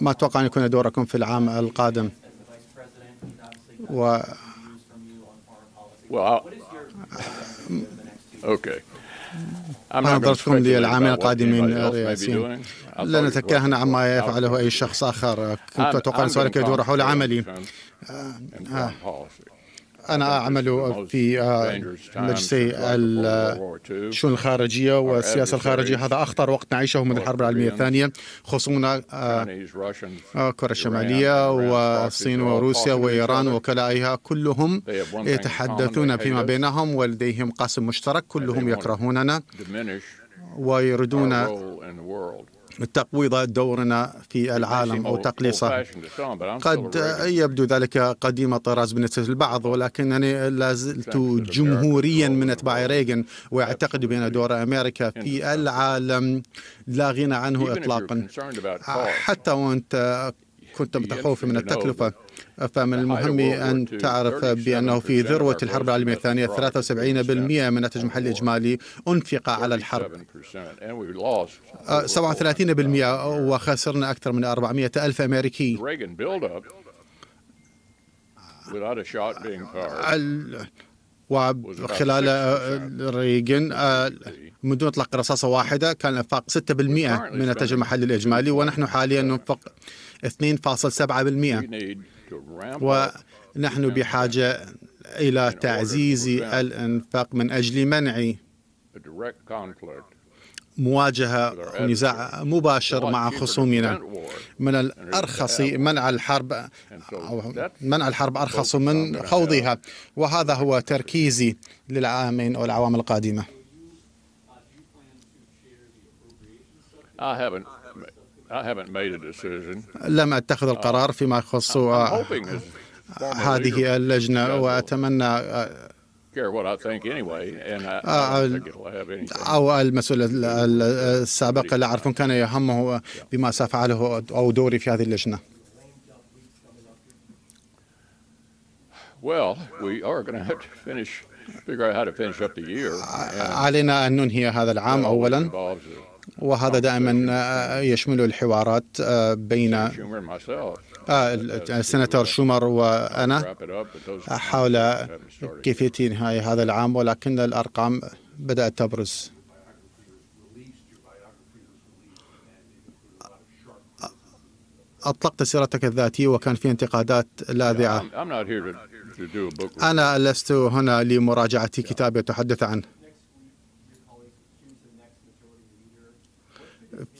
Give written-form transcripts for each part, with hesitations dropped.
ما أتوقع أن يكون دوركم في العام القادم. و نظرتكم للعامين القادمين الرئاسيين؟ لا نتكهن عما يفعله أي شخص آخر. كنت أتوقع أن سؤالك يدور حول عملي. أنا أعمل في مجلس الشؤون الخارجية والسياسة الخارجية. هذا أخطر وقت نعيشه منذ الحرب العالمية الثانية، خصوصا كوريا الشمالية والصين وروسيا وإيران وكلائها، كلهم يتحدثون فيما بينهم ولديهم قاسم مشترك، كلهم يكرهوننا ويريدون تقويض دورنا في العالم أو تقليصه. قد يبدو ذلك قديم الطراز بالنسبة للبعض، ولكنني لازلت جمهوريا من أتباع ريغن، وأعتقد بأن دور أمريكا في العالم لا غنى عنه إطلاقا. حتى وأنت كنت متخوفا من التكلفة، فمن المهم أن تعرف بأنه في ذروة الحرب العالمية الثانية 73% من الناتج المحلي الإجمالي أنفق على الحرب، 37%، وخسرنا أكثر من 400,000 أمريكي. وخلال ريغن بدون إطلاق رصاصة واحدة كان الانفاق 6% من الناتج المحلي الإجمالي، ونحن حاليا ننفق 2.7%، ونحن بحاجة إلى تعزيز الانفاق من أجل منع مواجهة ونزاع مباشر مع خصومنا. من الأرخص منع الحرب، أرخص من خوضها، وهذا هو تركيزي للعامين أو الأعوام القادمة. لم أتخذ القرار فيما يخص هذه اللجنة، وأتمنى أو المسؤول السابق لا أعرف كان يهمه بما سأفعله أو دوري في هذه اللجنة. علينا أن ننهي هذا العام أولا، وهذا دائما يشمل الحوارات بين السناتور شومر وأنا حول كيفية نهاية هذا العام، ولكن الأرقام بدأت تبرز. أطلقت سيرتك الذاتية وكان في انتقادات لاذعة. أنا لست هنا لمراجعة كتاب يتحدث عنه.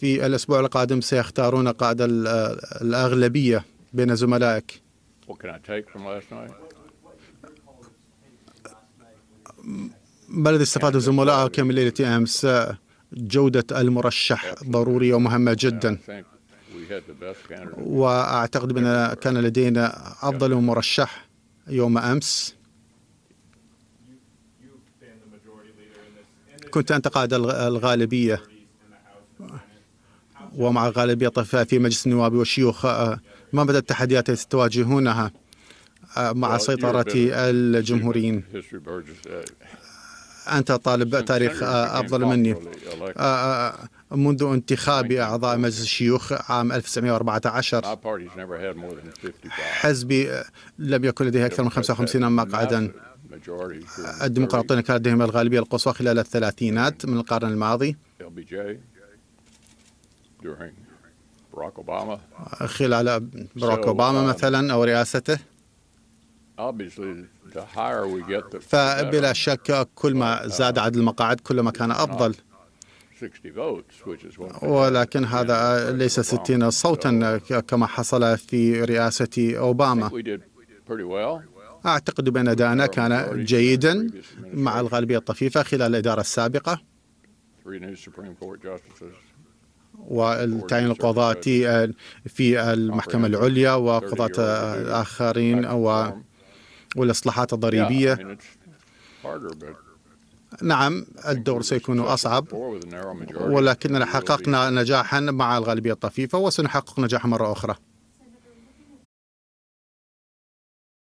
في الأسبوع القادم سيختارون قائد الأغلبية بين زملائك. ما الذي استفاده زملائك من ليلة أمس؟ جودة المرشح ضرورية ومهمة جدا، وأعتقد بأن كان لدينا أفضل مرشح يوم أمس. كنت أنت قائد الغالبية ومع غالبية في مجلس النواب والشيوخ. ما مدى التحديات التي تواجهونها مع سيطرة الجمهوريين؟ أنت طالب تاريخ أفضل مني. منذ انتخاب أعضاء مجلس الشيوخ عام 1914 حزبي لم يكن لديه أكثر من 55 مقعدا. الديمقراطيين كان لديهم الغالبية القصوى خلال الثلاثينات من القرن الماضي خلال باراك أوباما مثلا أو رئاسته. فبلا شك كل ما زاد عدد المقاعد كل ما كان أفضل، ولكن هذا ليس 60 صوتا كما حصل في رئاسة أوباما. أعتقد بأن أداءنا كان جيدا مع الغالبية الطفيفة خلال الإدارة السابقة، والتعيين القضاة في المحكمة العليا وقضاة آخرين والإصلاحات الضريبية. نعم الدور سيكون أصعب، ولكننا حققنا نجاحا مع الغالبية الطفيفة وسنحقق نجاحا مرة أخرى.